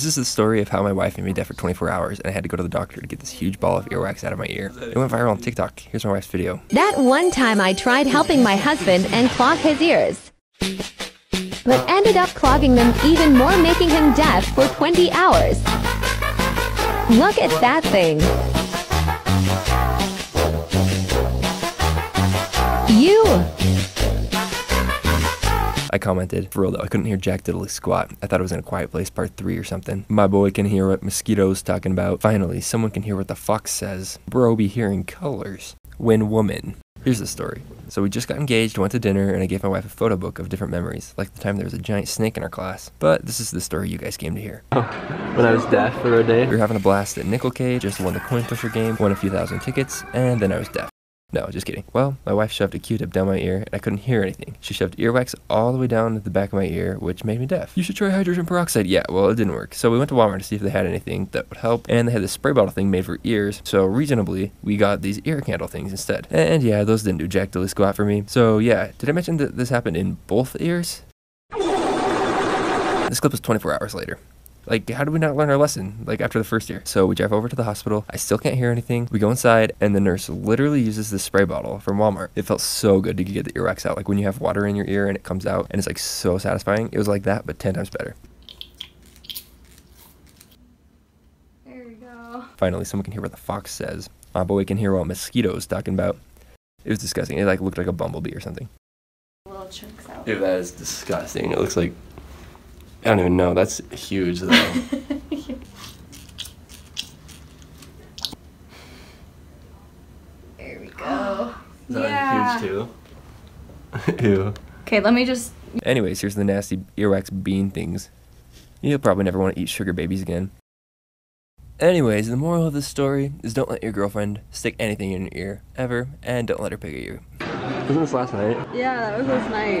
This is the story of how my wife made me deaf for 24 hours and I had to go to the doctor to get this huge ball of earwax out of my ear. It went viral on TikTok. Here's my wife's video. That one time I tried helping my husband and clog his ears, but ended up clogging them even more, making him deaf for 20 hours. Look at that thing. You. I commented, for real though, I couldn't hear jack diddly squat. I thought it was in A Quiet Place Part 3 or something. My boy can hear what mosquitoes talking about. Finally, someone can hear what the fox says. Bro be hearing colors. When woman. Here's the story. So we just got engaged, went to dinner, and I gave my wife a photo book of different memories, like the time there was a giant snake in our class. But this is the story you guys came to hear. When I was deaf for a day. We were having a blast at Nickel Cage, just won the coin pusher game, won a few thousand tickets, and then I was deaf. No, just kidding. Well, my wife shoved a Q-tip down my ear, and I couldn't hear anything. She shoved earwax all the way down to the back of my ear, which made me deaf. You should try hydrogen peroxide. Yeah, well, it didn't work. So we went to Walmart to see if they had anything that would help, and they had this spray bottle thing made for ears, so reasonably, we got these ear candle things instead. And yeah, those didn't do jack diddly squat for me. So yeah, did I mention that this happened in both ears? This clip was 24 hours later. Like, how did we not learn our lesson, like, after the first year? So we drive over to the hospital. I still can't hear anything. We go inside, and the nurse literally uses this spray bottle from Walmart. It felt so good to get the earwax out. Like, when you have water in your ear and it comes out, and it's, like, so satisfying. It was like that, but 10 times better. There we go. Finally, someone can hear what the fox says. My boy can hear what mosquitoes talking about. It was disgusting. It, like, looked like a bumblebee or something. Little chunks out. Dude, that is disgusting. It looks like... I don't even know, that's huge though. There we go. Is that huge too? Ew. Okay, let me just... Anyways, here's the nasty earwax bean things. You'll probably never want to eat sugar babies again. Anyways, the moral of this story is don't let your girlfriend stick anything in your ear, ever, and don't let her pick at you. Wasn't this last night? Yeah, that was last night.